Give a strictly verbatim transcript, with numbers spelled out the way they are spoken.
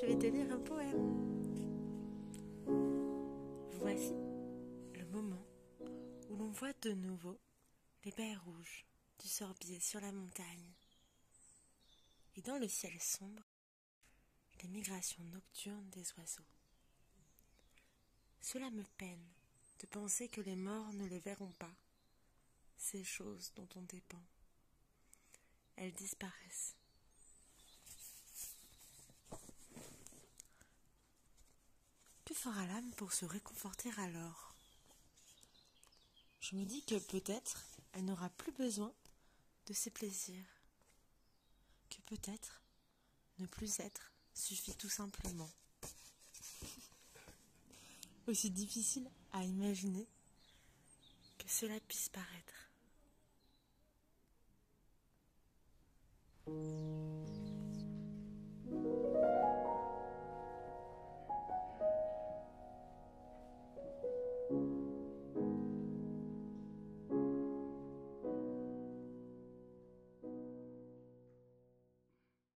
Je vais te lire un poème. Voici le moment où l'on voit de nouveau les baies rouges du sorbier sur la montagne. Et dans le ciel sombre, les migrations nocturnes des oiseaux. Cela me peine de penser que les morts ne les verront pas, ces choses dont on dépend. Elles disparaissent. Plus fort à l'âme pour se réconforter alors. Je me dis que peut-être elle n'aura plus besoin de ses plaisirs, que peut-être ne plus être suffit tout simplement. Aussi difficile à imaginer que cela puisse paraître.